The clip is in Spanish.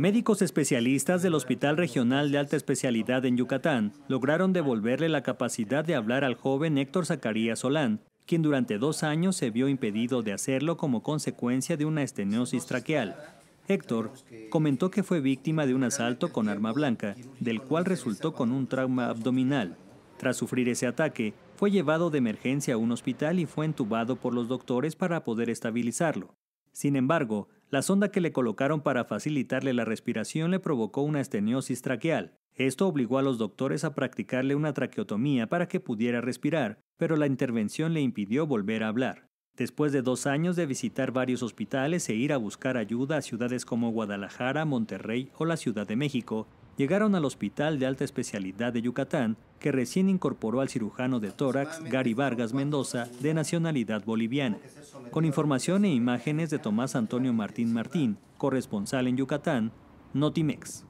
Médicos especialistas del Hospital Regional de Alta Especialidad en Yucatán lograron devolverle la capacidad de hablar al joven Héctor Zacarías Olán, quien durante 2 años se vio impedido de hacerlo como consecuencia de una estenosis traqueal. Héctor comentó que fue víctima de un asalto con arma blanca, del cual resultó con un trauma abdominal. Tras sufrir ese ataque, fue llevado de emergencia a un hospital y fue entubado por los doctores para poder estabilizarlo. Sin embargo, la sonda que le colocaron para facilitarle la respiración le provocó una estenosis traqueal. Esto obligó a los doctores a practicarle una traqueotomía para que pudiera respirar, pero la intervención le impidió volver a hablar. Después de 2 años de visitar varios hospitales e ir a buscar ayuda a ciudades como Guadalajara, Monterrey o la Ciudad de México, llegaron al Hospital de Alta Especialidad de Yucatán, que recién incorporó al cirujano de tórax Gary Vargas Mendoza, de nacionalidad boliviana. Con información e imágenes de Tomás Antonio Martín Martín, corresponsal en Yucatán, Notimex.